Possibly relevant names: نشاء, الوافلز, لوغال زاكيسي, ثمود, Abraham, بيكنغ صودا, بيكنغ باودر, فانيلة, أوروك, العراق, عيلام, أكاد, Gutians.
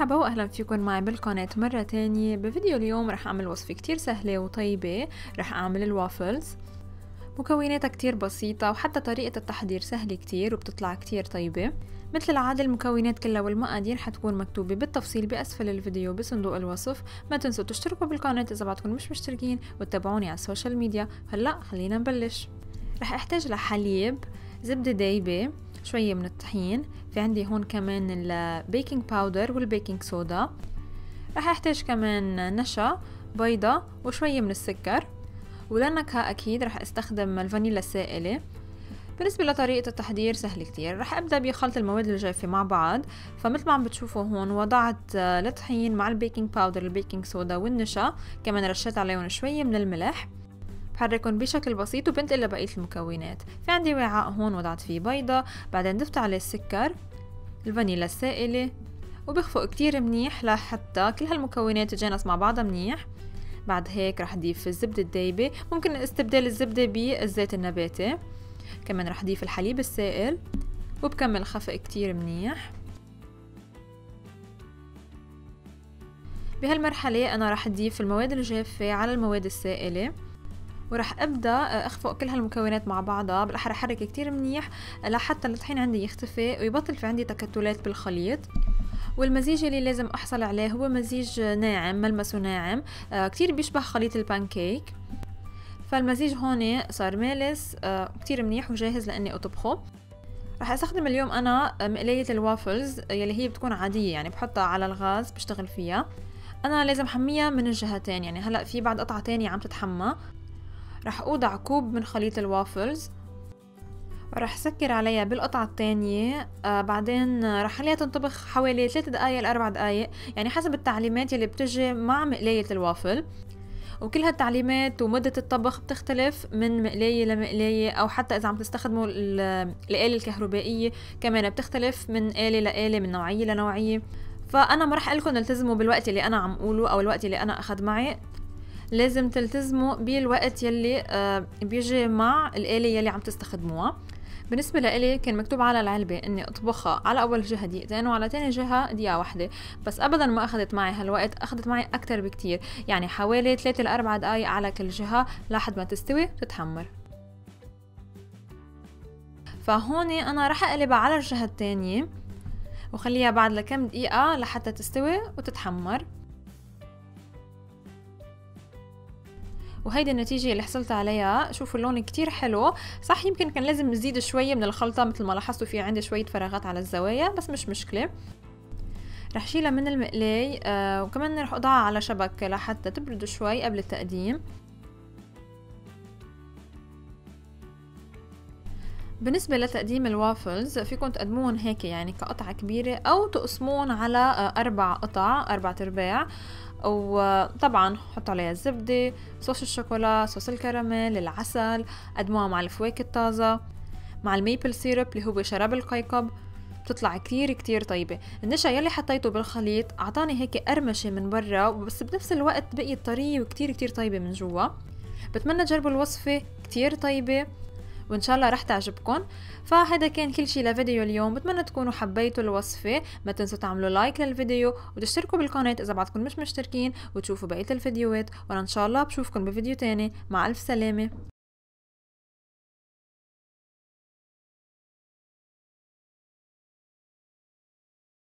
مرحبا واهلا فيكم معي بالقناة مرة تانية. بفيديو اليوم رح اعمل وصفة كتير سهلة وطيبة، رح اعمل الوافلز. مكوناتها كتير بسيطة وحتى طريقة التحضير سهلة كتير وبتطلع كتير طيبة. مثل العادة المكونات كلها والمقادير حتكون مكتوبة بالتفصيل بأسفل الفيديو بصندوق الوصف. ما تنسوا تشتركوا بالقناة إذا بعدكم مش مشتركين، وتتابعوني على السوشيال ميديا. هلأ خلينا نبلش. رح احتاج لحليب، زبدة دايبة، شوية من الطحين، في عندي هون كمان البيكنج باودر والبيكنج صودا. رح احتاج كمان نشا، بيضة، وشوية من السكر، وللنكهة أكيد رح استخدم الفانيلا السائلة. بالنسبة لطريقة التحضير سهل كتير. رح أبدأ بخلط المواد الجافة مع بعض. فمثل ما عم بتشوفوا هون وضعت الطحين مع البيكنج باودر البيكنج صودا والنشا، كمان رشيت عليهم شوية من الملح. بحركهم بشكل بسيط وبنتقل لبقية المكونات. في عندي وعاء هون وضعت فيه بيضة، بعدين ضفت عليه السكر، الفانيلا السائلة، وبخفق كتير منيح لحتى كل هالمكونات تتجانس مع بعضها منيح. بعد هيك رح ضيف الزبدة الدايبة، ممكن استبدال الزبدة بالزيت النباتي. كمان رح ضيف الحليب السائل وبكمل خفق كتير منيح. بهالمرحلة أنا رح أضيف المواد الجافة على المواد السائلة، ورح أبدأ أخفق كل هالمكونات مع بعضها. بالأحرى حرك كتير منيح لحتى الطحين عندي يختفي ويبطل في عندي تكتلات بالخليط. والمزيج اللي لازم أحصل عليه هو مزيج ناعم، ملمسه ناعم، كتير بيشبه خليط البانكيك. فالمزيج هون صار مالس كتير منيح وجاهز لأني أطبخه. رح أستخدم اليوم أنا مقلاية الوافلز يلي هي بتكون عادية، يعني بحطها على الغاز بشتغل فيها. أنا لازم حميها من الجهتين، يعني هلأ في بعد قطعة تانية عم تتحمى. رح أوضع كوب من خليط الوافلز ورح سكر عليها بالقطعة الثانية، بعدين رح خليها تنطبخ حوالي 3 دقايق ل4 دقايق، يعني حسب التعليمات يلي بتجي مع مقلاية الوافل. وكل هالتعليمات ومدة الطبخ بتختلف من مقلاية لمقلاية، أو حتى إذا عم تستخدموا الآلة الكهربائية كمان بتختلف من آلة لآلة، من نوعية لنوعية. فأنا ما رح أقلكم التزموا بالوقت اللي أنا عم أقوله أو الوقت اللي أنا أخذ معي، لازم تلتزموا بالوقت يلي بيجي مع الآلة يلي عم تستخدموها. بالنسبة لإلي كان مكتوب على العلبة إني أطبخها على أول جهة دقيقتين وعلى تاني جهة دقيقة واحدة، بس أبدا ما أخذت معي هالوقت، أخذت معي أكتر بكتير، يعني حوالي 3 ل4 دقايق على كل جهة لحد ما تستوي وتتحمر. فهوني أنا رح أقلبها على الجهة التانية وخليها بعد لكم دقيقة لحتى تستوي وتتحمر. وهيدي النتيجة اللي حصلت عليها. شوفوا اللون كتير حلو، صح يمكن كان لازم نزيد شوية من الخلطة، مثل ما لاحظتوا في عندي شوية فراغات على الزوايا، بس مش مشكلة. رح شيلها من المقلاي وكمان رح أضعها على شبك لحتى تبرد شوي قبل التقديم. بالنسبة لتقديم الوافلز فيكم تقدمون هيك، يعني كقطعة كبيرة، أو تقسمون على 4 قطع 4 أرباع. وطبعا حطوا عليها الزبدة، صوص الشوكولا، صوص الكراميل، العسل، قدموها مع الفواكه الطازة، مع الميبل سيرب اللي هو شراب القيقب. بتطلع كتير كتير طيبة. النشا يلي حطيته بالخليط أعطاني هيك قرمشة من برا، بس بنفس الوقت بقيت طرية وكتير كتير طيبة من جوا. بتمنى تجربوا الوصفة، كتير طيبة وان شاء الله رح تعجبكم. فهذا كان كل شيء لفيديو اليوم، بتمنى تكونوا حبيتوا الوصفة. ما تنسوا تعملوا لايك للفيديو وتشتركوا بالقناة اذا بعدكم مش مشتركين، وتشوفوا بقية الفيديوهات. وانا ان شاء الله بشوفكم بفيديو تاني. مع الف سلامة.